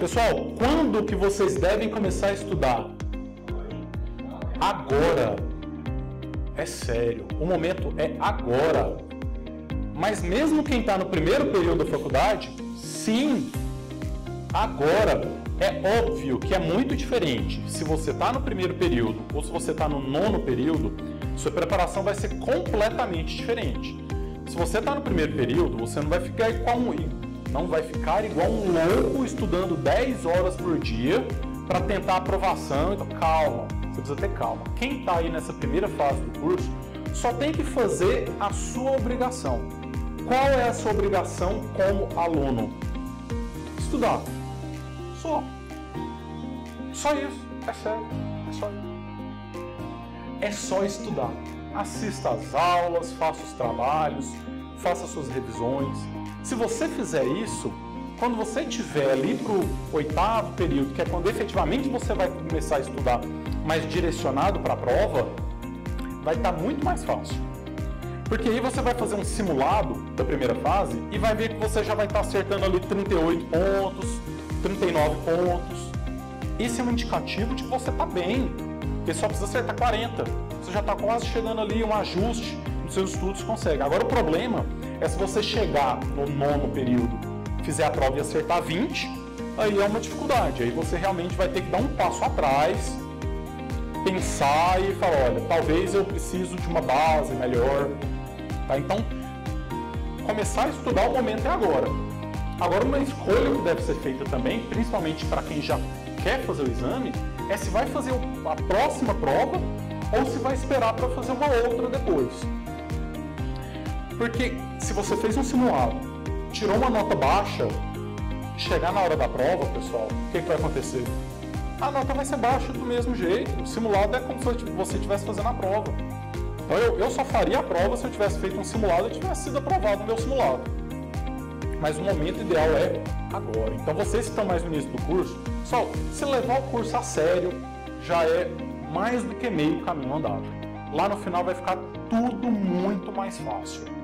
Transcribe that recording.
Pessoal, quando que vocês devem começar a estudar? Agora. É sério, o momento é agora. Mas mesmo quem está no primeiro período da faculdade, sim, agora. É óbvio que é muito diferente se você está no primeiro período ou se você está no nono período, sua preparação vai ser completamente diferente. Se você está no primeiro período, você não vai ficar igual um louco estudando 10 horas por dia para tentar a aprovação. Então, calma, você precisa ter calma. Quem está aí nessa primeira fase do curso só tem que fazer a sua obrigação. Qual é a sua obrigação como aluno? Estudar. Só. Só isso. É sério. É só isso. É só estudar. Assista às aulas, faça os trabalhos, faça suas revisões. Se você fizer isso, quando você estiver ali para o oitavo período, que é quando efetivamente você vai começar a estudar mais direcionado para a prova, vai estar muito mais fácil. Porque aí você vai fazer um simulado da primeira fase e vai ver que você já vai estar acertando ali 38 pontos, 39 pontos. Esse é um indicativo de que você está bem. Porque só precisa acertar 40. Você já está quase chegando ali, um ajuste nos seus estudos consegue. Agora o problema é se você chegar no nono período, fizer a prova e acertar 20, aí é uma dificuldade. Aí você realmente vai ter que dar um passo atrás, pensar e falar, olha, talvez eu preciso de uma base melhor. Tá? Então, começar a estudar o momento é agora. Agora uma escolha que deve ser feita também, principalmente para quem já quer fazer o exame, é se vai fazer a próxima prova ou se vai esperar para fazer uma outra depois. Porque se você fez um simulado, tirou uma nota baixa, chegar na hora da prova, pessoal, o que vai acontecer? A nota vai ser baixa do mesmo jeito. O simulado é como se você estivesse fazendo a prova. Então eu só faria a prova se eu tivesse feito um simulado e tivesse sido aprovado no meu simulado. Mas o momento ideal é agora. Então vocês que estão mais no início do curso, pessoal, se levar o curso a sério, já é mais do que meio caminho andado. Lá no final vai ficar tudo muito mais fácil.